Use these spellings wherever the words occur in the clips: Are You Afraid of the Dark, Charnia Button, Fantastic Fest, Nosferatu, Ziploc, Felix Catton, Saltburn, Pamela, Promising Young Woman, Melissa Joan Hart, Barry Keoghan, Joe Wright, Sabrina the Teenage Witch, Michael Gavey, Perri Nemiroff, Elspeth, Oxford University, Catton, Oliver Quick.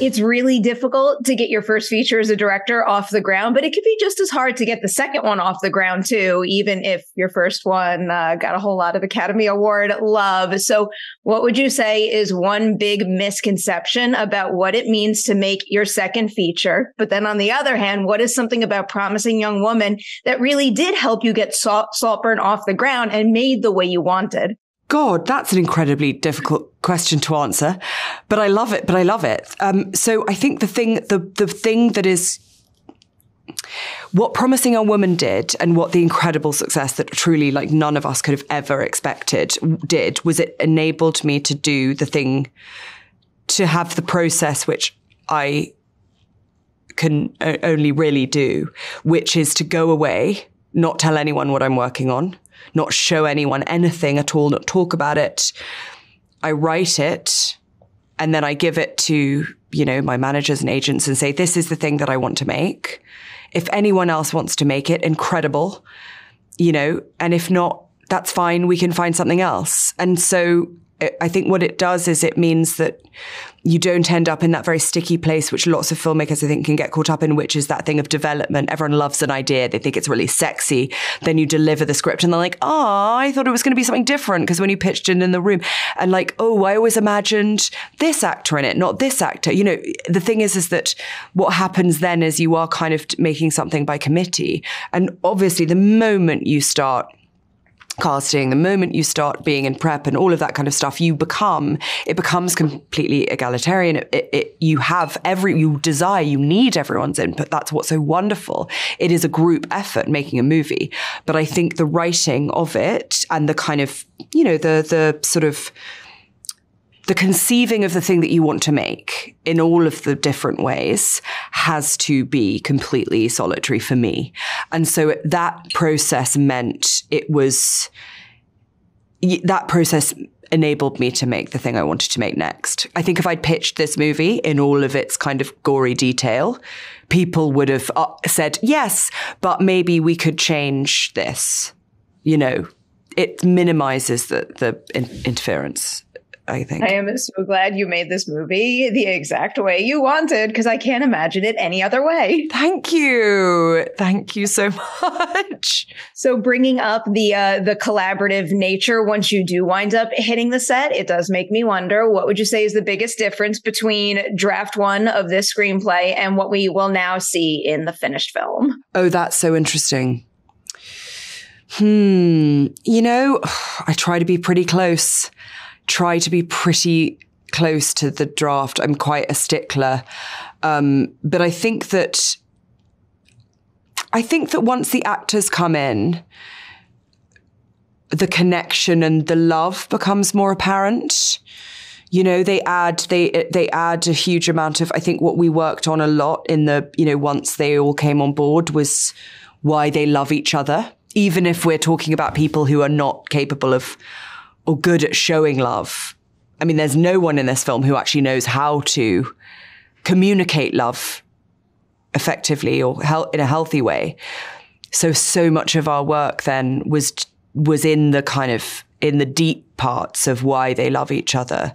It's really difficult to get your first feature as a director off the ground, but it could be just as hard to get the second one off the ground too, even if your first one got a whole lot of Academy Award love. So what would you say is one big misconception about what it means to make your second feature? But then on the other hand, what is something about Promising Young Woman that really did help you get Saltburn off the ground and made the way you wanted? God, that's an incredibly difficult question to answer, but I love it. So I think the thing that is what Promising Young Woman did, and what the incredible success that truly like none of us could have ever expected did, was it enabled me to do the thing, to have the process which I can only really do, which is to go away, not tell anyone what I'm working on, not show anyone anything at all, not talk about it. I write it and then I give it to, you know, my managers and agents and say, this is the thing that I want to make. If anyone else wants to make it, incredible, you know, and if not, that's fine. We can find something else. And so I think what it does is it means that you don't end up in that very sticky place, which lots of filmmakers, I think, can get caught up in, which is that thing of development. Everyone loves an idea. They think it's really sexy. Then you deliver the script and they're like, oh, I thought it was going to be something different because when you pitched it in the room and like, oh, I always imagined this actor in it, not this actor. You know, the thing is that what happens then is you are kind of making something by committee. And obviously the moment you start casting, the moment you start being in prep and all of that kind of stuff, it becomes completely egalitarian. You need everyone's input. That's what's so wonderful. It is a group effort making a movie. But I think the writing of it and the kind of, you know, the sort of the conceiving of the thing that you want to make in all of the different ways has to be completely solitary for me. And so that process meant that process enabled me to make the thing I wanted to make next. I think if I'd pitched this movie in all of its kind of gory detail, people would have said, yes, but maybe we could change this. You know, it minimizes the interference. I think. I am so glad you made this movie the exact way you wanted, because I can't imagine it any other way. Thank you. Thank you so much. So bringing up the collaborative nature, once you do wind up hitting the set, it does make me wonder, what would you say is the biggest difference between draft one of this screenplay and what we will now see in the finished film? Oh, that's so interesting. You know, I try to be pretty close to the draft. I'm quite a stickler. But I think that once the actors come in, the connection and the love becomes more apparent. You know, they add a huge amount of, I think what we worked on a lot in the, you know, once they all came on board was why they love each other, even if we're talking about people who are not capable of or good at showing love. I mean, there's no one in this film who actually knows how to communicate love effectively or in a healthy way. So much of our work then was in the kind of, in the deep parts of why they love each other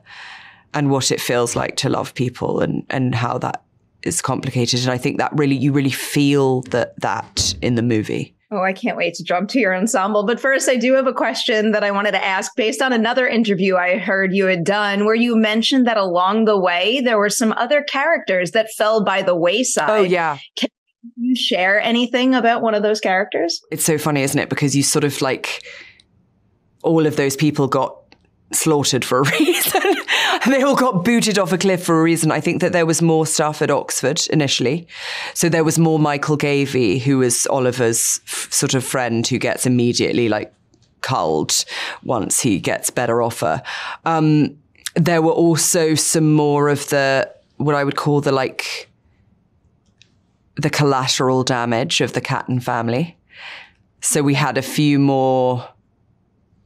and what it feels like to love people and how that is complicated. And I think that really, you really feel that in the movie. Oh, I can't wait to jump to your ensemble. But first, I do have a question that I wanted to ask based on another interview I heard you had done where you mentioned that along the way, there were some other characters that fell by the wayside. Oh, yeah. Can you share anything about one of those characters? It's so funny, isn't it? Because you sort of like all of those people got slaughtered for a reason. They all got booted off a cliff for a reason. I think that there was more stuff at Oxford initially. So there was more Michael Gavey, who is Oliver's sort of friend who gets immediately like culled once he gets better offer. There were also some more of the, what I would call the like, the collateral damage of the Catton family. So we had a few more...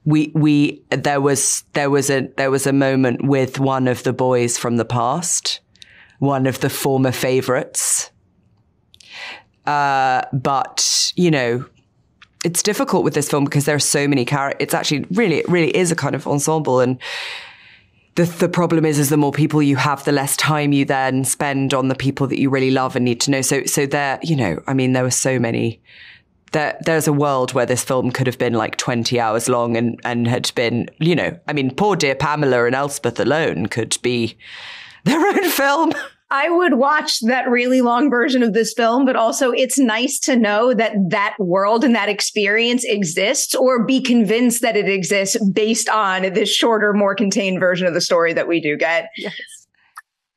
There was a moment with one of the boys from the past, one of the former favorites. But you know, it's difficult with this film because there are so many characters. It's actually really, it really is a kind of ensemble, and The problem is the more people you have, the less time you then spend on the people that you really love and need to know. So there, you know, I mean, there were so many. There's a world where this film could have been like 20 hours long and had been, you know, I mean, poor dear Pamela and Elspeth alone could be their own film. I would watch that really long version of this film, but also it's nice to know that that world and that experience exists, or be convinced that it exists based on this shorter, more contained version of the story that we do get. Yes.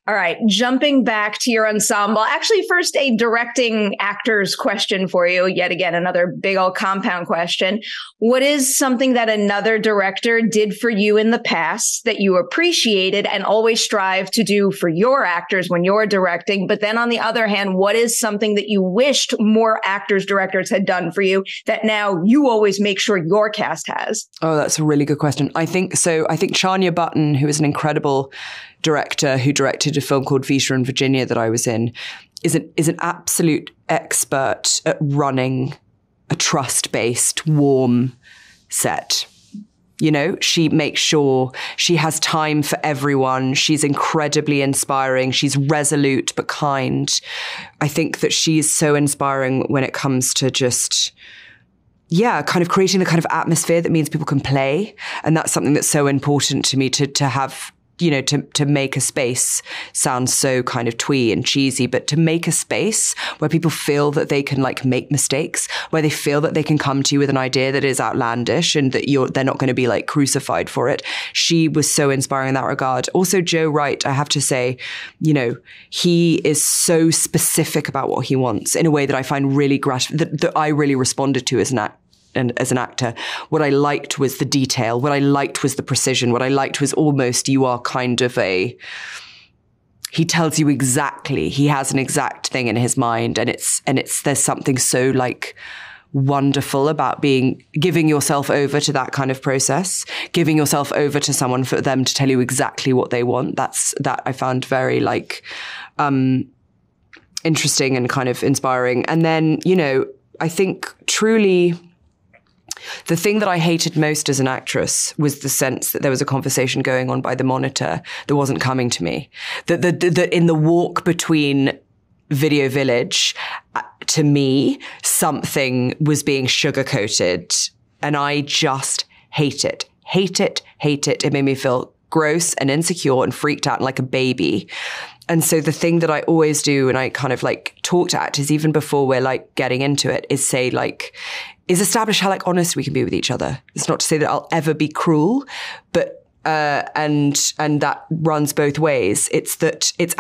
All right. Jumping back to your ensemble, actually, first, a directing actor's question for you. Yet again, another big old compound question. What is something that another director did for you in the past that you appreciated and always strive to do for your actors when you're directing? But then on the other hand, what is something that you wished more actors, directors had done for you that now you always make sure your cast has? Oh, that's a really good question. I think Charnia Button, who is an incredible director who directed a film called Vita and Virginia that I was in, is an absolute expert at running a trust-based, warm set. You know, she makes sure she has time for everyone. She's incredibly inspiring. She's resolute but kind. I think that she's so inspiring when it comes to just... yeah, kind of creating the kind of atmosphere that means people can play. And that's something that's so important to me, to have, you know, to make a space sound so kind of twee and cheesy, but to make a space where people feel that they can like make mistakes, where they feel that they can come to you with an idea that is outlandish and that they're not going to be like crucified for it. She was so inspiring in that regard. Also, Joe Wright, I have to say, you know, he is so specific about what he wants in a way that I find really that I really responded to as an actor. And as an actor, what I liked was the detail. What I liked was the precision. What I liked was almost you are kind of a... he tells you exactly. He has an exact thing in his mind, and there's something so like wonderful about giving yourself over to that kind of process, giving yourself over to someone for them to tell you exactly what they want. That I found very like interesting and kind of inspiring. And then, you know, I think truly. The thing that I hated most as an actress was the sense that there was a conversation going on by the monitor that wasn't coming to me. That in the walk between Video Village, to me, something was being sugarcoated. And I just hate it. Hate it, hate it. It made me feel gross and insecure and freaked out like a baby. And so the thing that I always do, and I kind of like talk to actors even before we're like getting into it, is say like... is establish how like honest we can be with each other. It's not to say that I'll ever be cruel, but and that runs both ways. It's that it's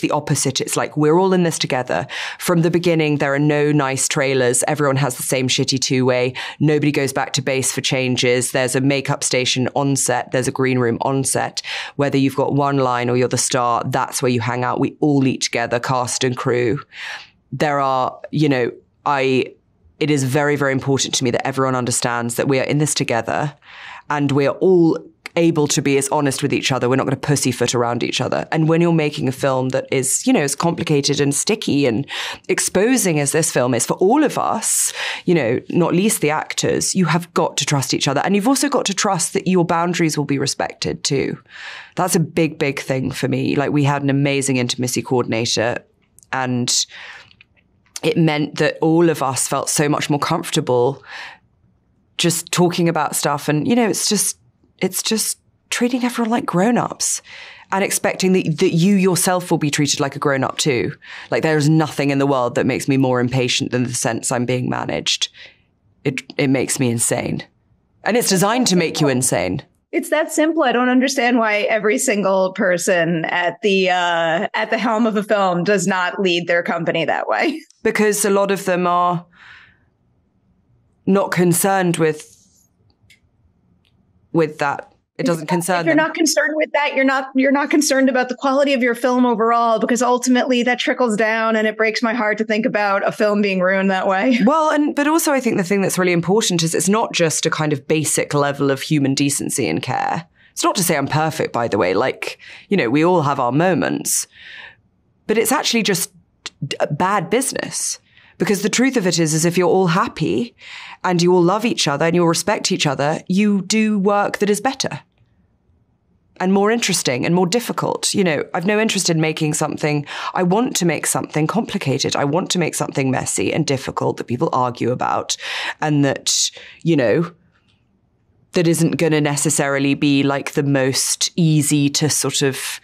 the opposite. It's like we're all in this together. From the beginning, there are no nice trailers. Everyone has the same shitty two-way. Nobody goes back to base for changes. There's a makeup station on set. There's a green room on set. Whether you've got one line or you're the star, that's where you hang out. We all eat together, cast and crew. There are, you know, It is very, very important to me that everyone understands that we are in this together and we are all able to be as honest with each other. We're not going to pussyfoot around each other. And when you're making a film that is, you know, as complicated and sticky and exposing as this film is for all of us, you know, not least the actors, you have got to trust each other. And you've also got to trust that your boundaries will be respected too. That's a big, big thing for me. Like, we had an amazing intimacy coordinator, and it meant that all of us felt so much more comfortable just talking about stuff. And, you know, it's just treating everyone like grown-ups and expecting that you yourself will be treated like a grown-up too. Like, there is nothing in the world that makes me more impatient than the sense I'm being managed. It makes me insane. And it's designed to make you insane. It's that simple. I don't understand why every single person at the helm of a film does not lead their company that way. Because a lot of them are not concerned with that. It doesn't concern them. If you're not concerned with that, you're not concerned about the quality of your film overall, because ultimately that trickles down, and it breaks my heart to think about a film being ruined that way. Well, but also I think the thing that's really important is it's not just a kind of basic level of human decency and care. It's not to say I'm perfect, by the way. Like, you know, we all have our moments, but it's actually just bad business. Because the truth of it is if you're all happy and you all love each other and you'll respect each other, you do work that is better. and more interesting and more difficult. You know, I've no interest in making something. I want to make something complicated. I want to make something messy and difficult that people argue about and that, you know, that isn't going to necessarily be like the most easy to sort of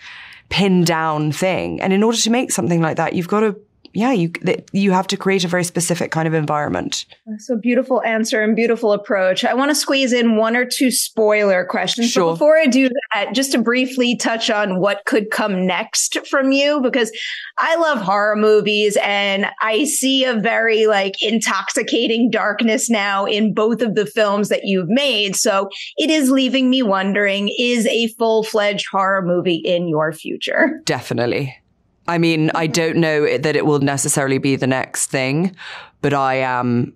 pin down thing. And in order to make something like that, you've got to, yeah, you have to create a very specific kind of environment. So beautiful answer and beautiful approach. I want to squeeze in one or two spoiler questions. Sure. But before I do that, just to briefly touch on what could come next from you, because I love horror movies and I see a very like intoxicating darkness now in both of the films that you've made. So it is leaving me wondering, is a full-fledged horror movie in your future? Definitely. I mean, I don't know that it will necessarily be the next thing, but I am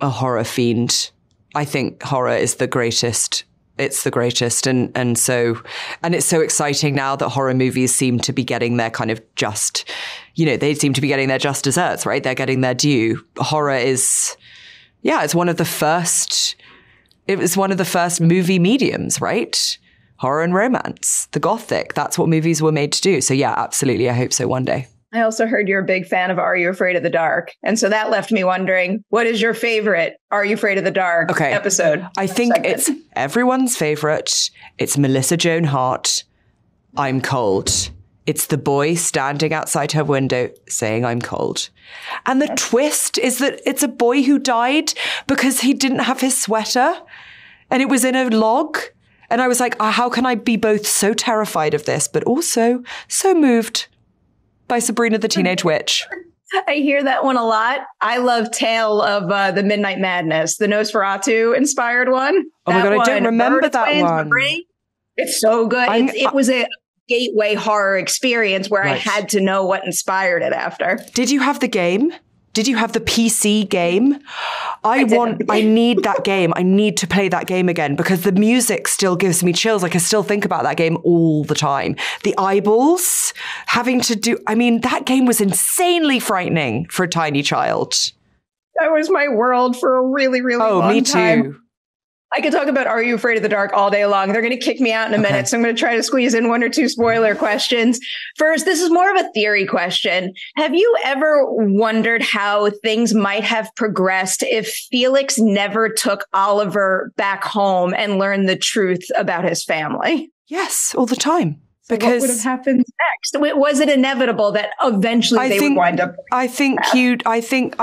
a horror fiend. I think horror is the greatest. It's the greatest. And it's so exciting now that horror movies seem to be getting their kind of just, you know, they seem to be getting their just desserts, right? They're getting their due. Horror is, yeah, it's one of the first, it was one of the first movie mediums, right? Horror and romance, the gothic, that's what movies were made to do. So yeah, absolutely. I hope so one day. I also heard you're a big fan of Are You Afraid of the Dark? And so that left me wondering, what is your favorite Are You Afraid of the Dark episode? I think it's everyone's favorite. It's Melissa Joan Hart, I'm Cold. It's the boy standing outside her window saying, I'm cold. And the twist is that it's a boy who died because he didn't have his sweater and it was in a log. And I was like, oh, how can I be both so terrified of this, but also so moved by Sabrina the Teenage Witch? I hear that one a lot. I love Tale of the Midnight Madness, the Nosferatu inspired one. Oh my God, I don't remember that one. It's so good. It was a gateway horror experience where I had to know what inspired it after. Did you have the game? Did you have the PC game? I need that game. I need to play that game again because the music still gives me chills. Like I still think about that game all the time. The eyeballs having to do, I mean, that game was insanely frightening for a tiny child. That was my world for a really, really long time. Oh, me too. I could talk about Are You Afraid of the Dark all day long. They're going to kick me out in a minute. So I'm going to try to squeeze in one or two spoiler questions. First, this is more of a theory question. Have you ever wondered how things might have progressed if Felix never took Oliver back home and learned the truth about his family? Yes, all the time. Because what would have happened next? Was it inevitable that eventually they would wind up? I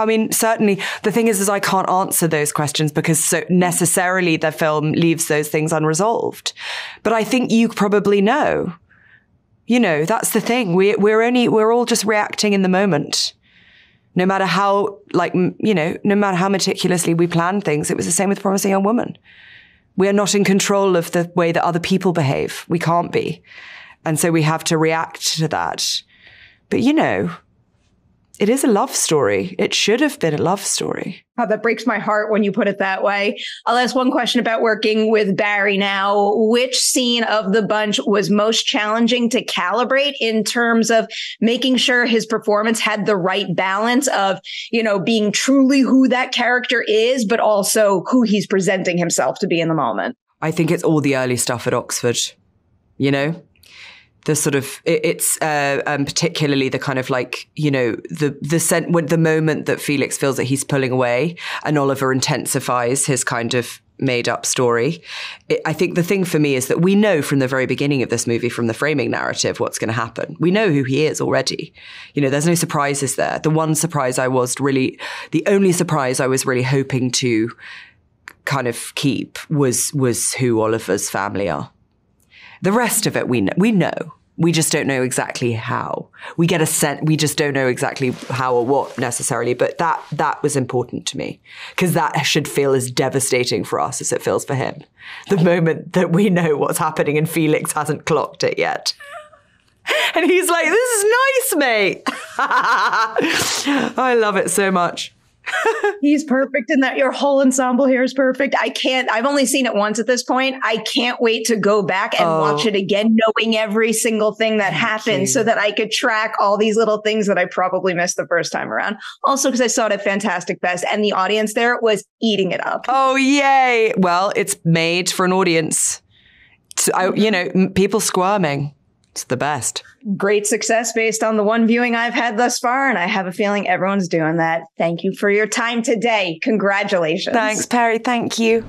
mean, certainly the thing is I can't answer those questions because so necessarily the film leaves those things unresolved. But I think you probably know, you know, that's the thing. We're all just reacting in the moment. No matter how, like, you know, no matter how meticulously we plan things, it was the same with Promising Young Woman. We are not in control of the way that other people behave. We can't be. And so we have to react to that. But, you know, it is a love story. It should have been a love story. Oh, that breaks my heart when you put it that way. I'll ask one question about working with Barry now. Which scene of the bunch was most challenging to calibrate in terms of making sure his performance had the right balance of, you know, being truly who that character is, but also who he's presenting himself to be in the moment? I think it's all the early stuff at Oxford, you know? The sort of, particularly the kind of like, you know, the moment that Felix feels that he's pulling away and Oliver intensifies his kind of made up story. I think the thing for me is that we know from the very beginning of this movie, from the framing narrative, what's going to happen. We know who he is already. You know, there's no surprises there. The only surprise I was really hoping to kind of keep was who Oliver's family are. The rest of it, we know. We just don't know exactly how. We just don't know exactly how or what necessarily, but that was important to me because that should feel as devastating for us as it feels for him. The moment that we know what's happening and Felix hasn't clocked it yet. And he's like, this is nice, mate. I love it so much. He's perfect in that. Your whole ensemble here is perfect. I've only seen it once at this point. I can't wait to go back and watch it again, knowing every single thing that happened so that I could track all these little things that I probably missed the first time around. Also, because I saw it at Fantastic Fest and the audience there was eating it up. Oh, yay. Well, it's made for an audience. You know, people squirming. It's the best. Great success based on the one viewing I've had thus far. And I have a feeling everyone's doing that. Thank you for your time today. Congratulations. Thanks, Perri. Thank you.